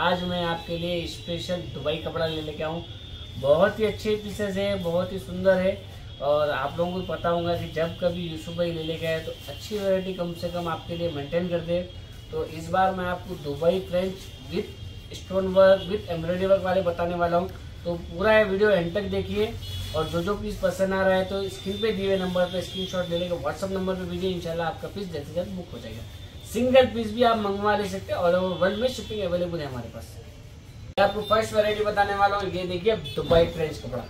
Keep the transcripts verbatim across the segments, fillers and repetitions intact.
आज मैं आपके लिए स्पेशल दुबई कपड़ा ले लेके आऊँ। बहुत ही अच्छे पीसेस है, बहुत ही सुंदर है और आप लोगों को पता होगा कि जब कभी यूसुफ भाई ले लेके आए तो अच्छी वैरायटी कम से कम आपके लिए मेंटेन कर दे। तो इस बार मैं आपको Dubai French with stone work with embroidery work वाले बताने वाला हूँ। तो पूरा ये वीडियो एंड तक देखिए और जो जो पीस पसंद आ रहा है तो स्क्रीन पे दिए हुए नंबर पे स्क्रीनशॉट ले लेकर व्हाट्सअप नंबर पे भेजिए। इंशाल्लाह आपका पीस जल्द से जल्द बुक हो जाएगा। सिंगल पीस भी आप मंगवा ले सकते हैं, ऑल ओवर वर्ल्ड में शिपिंग अवेलेबल है हमारे पास। मैं आपको फर्स्ट वैरायटी बताने वाला हूँ। ये देखिए दुबई फ्रेंच कपड़ा,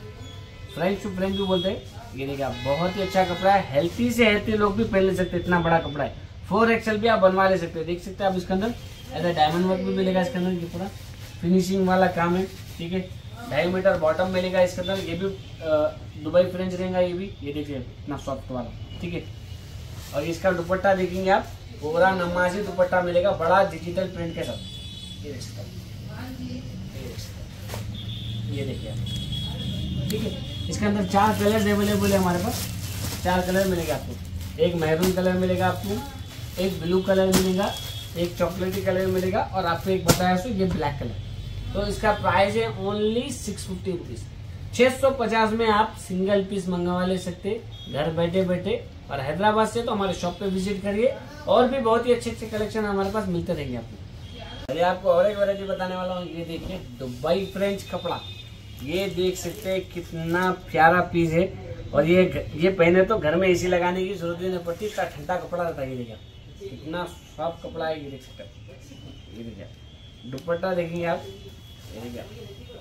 फ्रेंच टू फ्रेंच भी बोलते हैं। ये देखिए आप, बहुत ही अच्छा कपड़ा है, हेल्थी से हेल्थी लोग भी पहन ले सकते हैं, इतना बड़ा कपड़ा है। फोर एक्सएल भी आप बनवा ले सकते हैं। देख सकते हैं आप इसके अंदर ऐसा डायमंड वर्क भी मिलेगा, इसके अंदर ये पूरा फिनिशिंग वाला काम है। ठीक है, ढाई मीटर बॉटम मिलेगा इसके अंदर। ये भी दुबई फ्रेंच रहेगा, ये भी। ये देखिए इतना सॉफ्ट वाला, ठीक है। और इसका दुपट्टा देखेंगे आप, पूरा नमाजी दुपट्टा मिलेगा, बड़ा डिजिटल प्रिंट के साथ। ये देखिए, ये देखिए आप, ठीक है। इसके अंदर चार कलर्स अवेलेबल है हमारे पास। चार कलर मिलेगा आपको, एक मैरून कलर मिलेगा आपको, एक ब्लू कलर मिलेगा, एक चॉकलेटी कलर मिलेगा और आपको एक बताया सो ये ब्लैक कलर। तो इसका प्राइस है ओनली सिक्स फिफ्टी रुपीज। छः सौ पचास में आप सिंगल पीस मंगवा ले सकते घर बैठे बैठे। और हैदराबाद से तो हमारे शॉप पे विजिट करिए, और भी बहुत ही अच्छे अच्छे कलेक्शन हमारे पास मिलते रहेंगे आपको। अरे आपको और एक वैरायटी बताने वाला हूँ। ये देखिए दुबई फ्रेंच कपड़ा, ये देख सकते हैं कितना प्यारा पीस है। और ये ये पहने तो घर में एसी लगाने की जरूरत नहीं पड़ती, इसका ठंडा कपड़ा रहता है। ये देखिए कितना सॉफ्ट कपड़ा है। ये देख सकते हैं, ये देखिए दुपट्टा देखेंगे आप,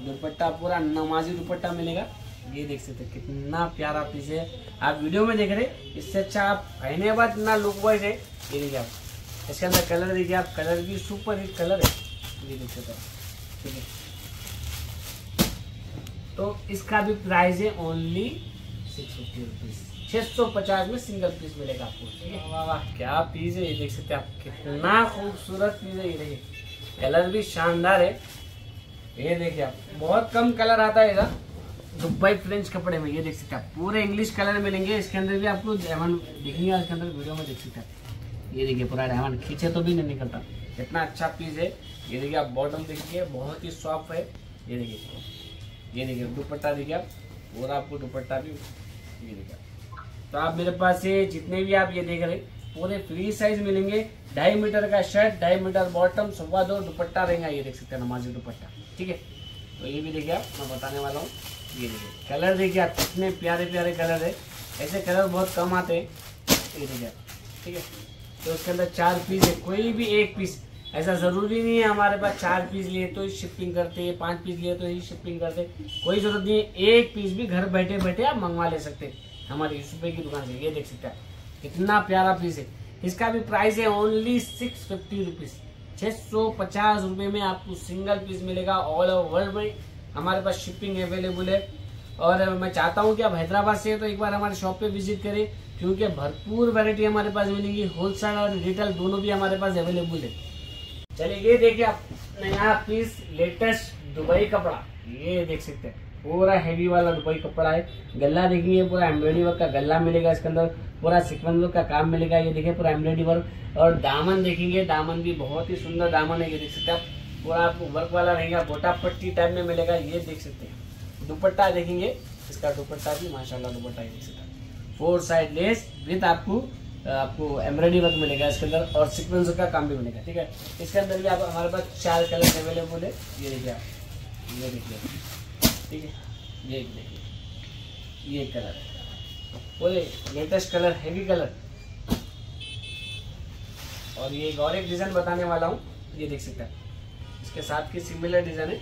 दुपट्टा पूरा नमाजी दुपट्टा मिलेगा। ये देख सकते हैं कितना प्यारा पीस है। आप वीडियो में देख रहे, इससे अच्छा आप पहने बाद इतना लुक वाइज है। ये देखिए आप, इसके अंदर कलर देखिए आप, कलर भी सुपर हिट कलर है। ये देख सकते हैं, ठीक है। तो इसका भी प्राइस है ओनली सिक्स फिफ्टी रुपीज। छः सौ पचास में सिंगल पीस मिलेगा आपको, ठीक है। वाह वाह क्या पीस है। ये देख सकते हैं आप, कितना खूबसूरत पीस है। ये देखिए कलर भी शानदार है। ये देखिए आप, बहुत कम कलर आता है इधर दुबई फ्रेंच कपड़े में। ये देख सकते हैं आप, पूरे इंग्लिश कलर मिलेंगे। इसके अंदर भी आपको डायमंड दिखेंगे, इसके अंदर वीडियो में देख सकते हैं। ये देखिए पूरा डायमंड खींचे तो भी नहीं निकलता, इतना अच्छा पीस है। ये देखिए आप, बॉटम देखिए बहुत ही सॉफ्ट है। ये देखिए, ये देखिए दुपट्टा देखिए आप, और आपको दुपट्टा भी। ये देखिए, तो आप मेरे पास से जितने भी आप ये देख रहे पूरे फ्री साइज मिलेंगे। ढाई मीटर का शर्ट, ढाई मीटर बॉटम, सवा दो दुपट्टा रहेगा। ये देख सकते हैं नमाजी दुपट्टा, ठीक है। तो ये भी देखिए आप, मैं बताने वाला हूँ। ये देखिए कलर देखिए आप, कितने प्यारे प्यारे कलर है। ऐसे कलर बहुत कम आते हैं। ये देखिए आप, ठीक है। तो उसके अंदर चार पीस है, कोई भी एक पीस, ऐसा ज़रूरी नहीं है हमारे पास चार पीस लिए तो ही शिपिंग करते हैं, पाँच पीस लिए तो ही शिपिंग करते, कोई ज़रूरत नहीं है। एक पीस भी घर बैठे बैठे आप मंगवा ले सकते हैं हमारे यूसुफ भाई की दुकान से। ये देख सकते हैं आप, कितना प्यारा पीस है। इसका भी प्राइस है ओनली सिक्स फिफ्टी रुपीज़। छः सौ पचास रुपये में आपको सिंगल पीस मिलेगा। ऑल ओवर वर्ल्ड में हमारे पास शिपिंग अवेलेबल है। और मैं चाहता हूं कि आप हैदराबाद से तो एक बार हमारे शॉप पे विजिट करें, क्योंकि भरपूर वैरायटी हमारे पास मिलेगी। होलसेल और रिटेल दोनों भी हमारे पास अवेलेबल है। चलिए ये देखिए आप, नया पीस लेटेस्ट दुबई कपड़ा। ये देख सकते हैं पूरा हैवी वाला दुबई कपड़ा है। गला देखिए पूरा एम्ब्रॉयडरी वर्क का गला मिलेगा, इसके अंदर पूरा सिक्वेंस वर्क का काम मिलेगा। ये देखिए पूरा एम्ब्रॉयडरी वर्क। और दामन देखेंगे, दामन भी बहुत ही सुंदर दामन है। ये देख सकते हैं आप, पूरा आपको वर्क वाला रहेगा, गोटा पट्टी टाइप में मिलेगा। ये देख सकते हैं दुपट्टा देखेंगे, इसका दुपट्टा भी माशाल्लाह दुपट्टा। ये देख सकते हैं फोर साइड लेस विथ आपको आपको एम्ब्रॉयडरी वर्क मिलेगा इसके अंदर, और सिक्वेंस वर्क का काम भी मिलेगा, ठीक है। इसके अंदर भी आप हमारे पास चार कलर अवेलेबल है। ये देखिए आप, ये देखिए, ठीक है। ये देखिए ये कलर है, बोले लेटेस्ट कलर, हैवी कलर। और ये और एक डिजाइन बताने वाला हूँ। ये देख सकते हैं, इसके साथ की सिमिलर डिजाइन है।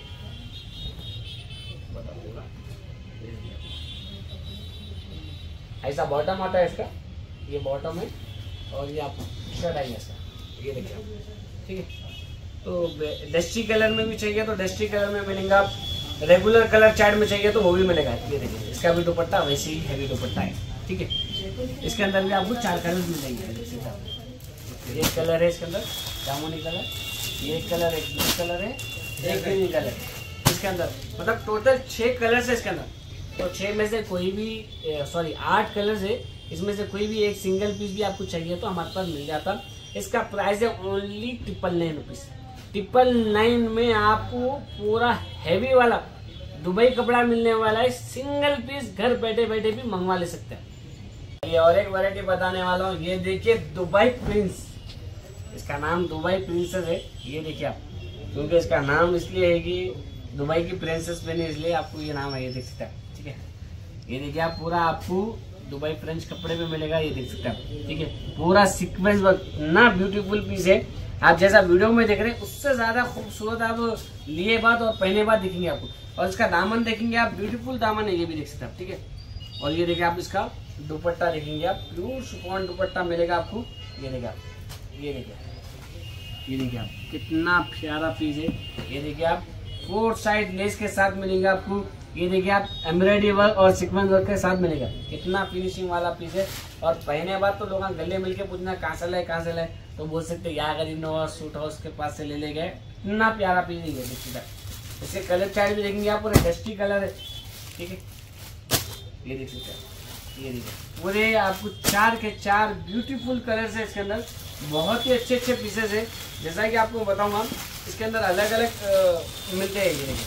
ऐसा बॉटम आता है इसका, ये बॉटम है और ये आपको शर्ट आएगा इसका। ये देखिए, ठीक है। तो डस्टी कलर में भी चाहिए तो डस्टी कलर में मिलेगा, आप रेगुलर कलर चार्ट में चाहिए तो वो भी मिलेगा। ये देखिए इसका भी दुपट्टा वैसे ही हैवी दुपट्टा है, ठीक है। इसके अंदर भी आपको चार कलर मिल जाएंगे। एक कलर है इसके अंदर जामुनी कलर, ये एक कलर, एक ब्लू कलर है, एक ग्रीन कलर है। इसके अंदर मतलब टोटल छः कलर्स है इसके अंदर। तो छः में से कोई भी सॉरी आठ कलर्स है, इसमें से कोई भी एक सिंगल पीस भी आपको चाहिए तो हमारे पास मिल जाता। इसका प्राइस है only triple nine rupees. Triple nine में आपको पूरा हैवी वाला दुबई कपड़ा मिलने वाला है। सिंगल पीस घर बैठे बैठे भी मंगवा ले सकते हैं। ये और एक वैरायटी बताने वाला हूँ। ये देखिए दुबई प्रिंस, इसका नाम दुबई प्रिंसेस है। ये देखिए आप, क्योंकि इसका नाम इसलिए है कि दुबई की प्रिंसेस बनी, इसलिए आपको ये नाम है। ये देख सकते हैं, ठीक है। ये देखिए आप, पूरा आपको दुबई फ्रेंच कपड़े में मिलेगा। ये देख सकते हैं, ठीक है। पूरा सीक्वेंस वर्क, इतना ब्यूटीफुल पीस है। आप जैसा वीडियो में देख रहे हैं उससे ज़्यादा खूबसूरत आप लिए बाद और पहने बाद दिखेंगे आपको। और इसका दामन देखेंगे आप, ब्यूटीफुल दामन है, ये भी देख सकते हैं आप, ठीक है। और ये देखिए आप, इसका दुपट्टा देखेंगे आप, प्योर शिफॉन दुपट्टा मिलेगा आपको। ये देखिए आप, ये देखिए, ये देखिए आप, कितना प्यारा पीस है। ये देखिए आप, फोर साइड लेस के साथ मिलेगा आपको। ये देखिए आप, एम्ब्रॉयडरी वर्क और सिक्वेंस वर्क के साथ मिलेगा। कितना फिनिशिंग वाला पीस है। और पहने बाद तो लोग गले मिलके पूछना कहाँ से लाए कहाँ से लाए, तो बोल सकते यहाँ गरीब नवाज सूट हाउस के पास से ले ले गए। इतना प्यारा पीस है। देखिए इसके कलर चार्ट भी देखेंगे आप, पूरा डस्टी कलर है, ठीक है। ये देख सकते हैं, ये देखिए पूरे आपको चार के चार ब्यूटीफुल कलर्स है इसके अंदर। बहुत ही अच्छे अच्छे पीसेस है। जैसा कि आपको बताऊँ हम, इसके अंदर अलग अलग मिलते हैं। ये देखिए,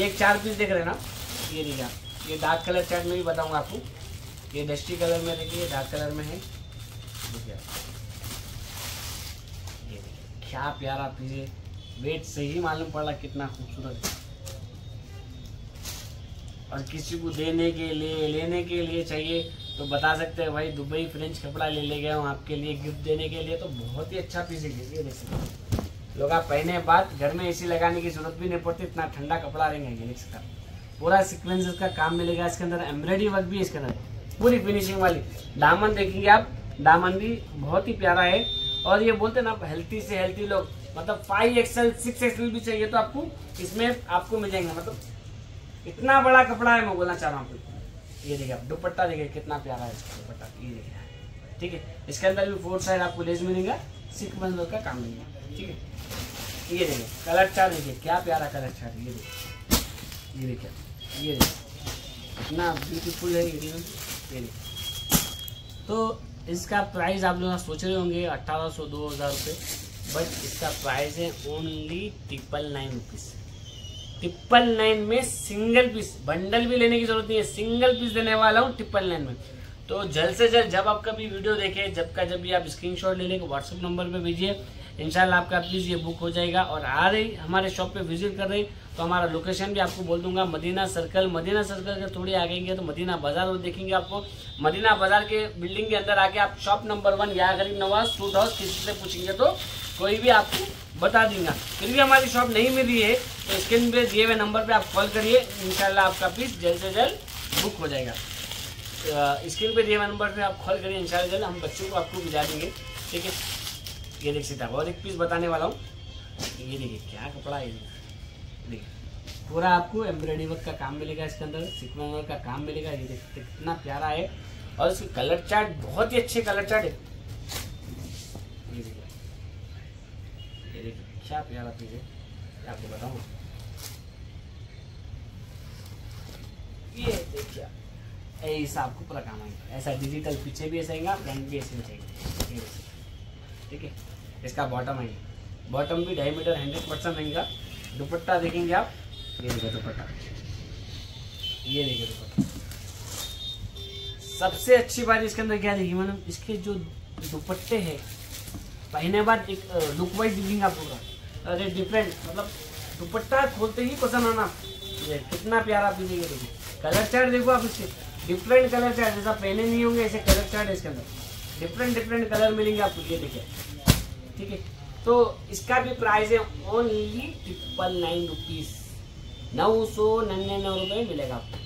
ये एक चार पीस देख रहे हैं ना। ये देखिए आप, ये डार्क कलर चार्ट में भी बताऊँगा आपको। ये डस्टी कलर में देखिए, डार्क कलर में है। देखिए आप, ये देखिए क्या प्यारा पीस है। वेट से ही मालूम पड़ा कितना खूबसूरत है। और किसी को देने के लिए, लेने के लिए चाहिए तो बता सकते हैं, भाई दुबई फ्रेंच कपड़ा ले ले गया हूँ आपके लिए गिफ्ट देने के लिए। तो बहुत ही अच्छा पीस है। ये देख सकते हैं लोग, आप पहने बाद घर में एसी लगाने की जरूरत भी नहीं पड़ती, इतना ठंडा कपड़ा रहेंगे। ये देख सकते हैं, पूरा सीक्वेंस का काम मिलेगा इसके अंदर। एम्ब्रॉयडरी वर्क भी इसके अंदर, पूरी फिनिशिंग वाली। दामन देखेंगे आप, दामन भी बहुत ही प्यारा है। और ये बोलते ना आप, हेल्थी से हेल्थी लोग, मतलब फाइव एक्सएल सिक्स एक्सएल भी चाहिए तो आपको इसमें आपको मिल जाएंगे। मतलब इतना बड़ा कपड़ा है, मैं बोलना चाह रहा हूँ आपको। ये देखिए आप, दुपट्टा देखिए कितना प्यारा है इसका दुपट्टा। ये देखिए, ठीक है। इसके अंदर भी फोर साइड आपको लेस मिलेगा, सिक्वेंस वर्क का काम मिलेगा, ठीक है। ये देखिए कलर चार्ट देखिए, क्या प्यारा कलर चार्ट। ये देखिए, ये देखिए, ये देखिए कितना ब्यूटीफुल है। ये देखिए, ये देखिए। तो इसका प्राइस आप लोग सोच रहे होंगे अट्ठारह सौ दो हज़ार रुपये, बट इसका प्राइस है only triple nine rupees. Triple nine में सिंगल पीस, बंडल भी लेने की जरूरत नहीं है, सिंगल पीस देने वाला हूँ ट्रिपल नाइन में। तो जल्द से जल्द जब आप कभी वीडियो देखें, जब का जब भी आप स्क्रीनशॉट ले लेकर व्हाट्सएप नंबर पे भेजिए, इंशाल्लाह आपका पीस ये बुक हो जाएगा। और आ रही हमारे शॉप पे विजिट कर रही तो हमारा लोकेशन भी आपको बोल दूंगा, मदीना सर्कल। मदीना सर्कल के थोड़ी आगे गए तो मदीना बाज़ार वो देखेंगे आपको। मदीना बाज़ार के बिल्डिंग के अंदर आके आप शॉप नंबर वन या गरीब नवाज सूट हाउस किसी से पूछेंगे तो कोई भी आपको बता देंगे। फिर भी हमारी शॉप नहीं मिल रही है तो स्क्रीन पे दिए हुए नंबर पे आप कॉल करिए, इंशाल्लाह आपका पीस जल्द से जल्द बुक हो जाएगा। स्क्रीन पे दिए हुए नंबर पे आप कॉल करिए, इंशाल्लाह जल्द हम बच्चों को आपको भिजा देंगे, ठीक है। ये देख सकते हैं, और एक पीस बताने वाला हूँ। ये देखिए क्या कपड़ा है। देखिए पूरा आपको एम्ब्रॉयडरी वर्क का काम मिलेगा इसके अंदर, सिक्वेंस वर्क का काम मिलेगा। ये देख सकते कितना प्यारा है। और इसके कलर चार्ट बहुत ही अच्छे कलर चार्ट है। क्या प्यारा पीस है, आपको बताऊँ। ये देखिए, ऐसा आपको पूरा काम आएगा, ऐसा डिजिटल पीछे भी ऐसा आएगा, फ्रंट भी ऐसे आएगा, ठीक है। इसका बॉटम आएगा, बॉटम भी ढाई मीटर हंड्रेड परसेंट आएगा। दुपट्टा देखेंगे आप, ये देखिए दुपट्टा, ये देखिए दुपट्टा। सबसे अच्छी बात इसके अंदर क्या देखिए मैडम, इसके जो दुपट्टे है पहने बाद एक लुक वाइज दिखेंगे आपको, अरे डिफरेंट, मतलब दुपट्टा खोलते ही पसंद आना। ये कितना प्यारा पीस है। ये देखिए कलर चार्ट देखो आप, इसके डिफरेंट कलर चार्ट, जैसा पहने नहीं होंगे ऐसे कलर चार्ट इसके अंदर, डिफरेंट डिफरेंट कलर मिलेंगे आपको। ये देखिए, ठीक है। तो इसका भी प्राइस है ओनली ट्रिपल नाइन रुपीज़, नौ सौ निन्यानवे रुपये मिलेगा आपको।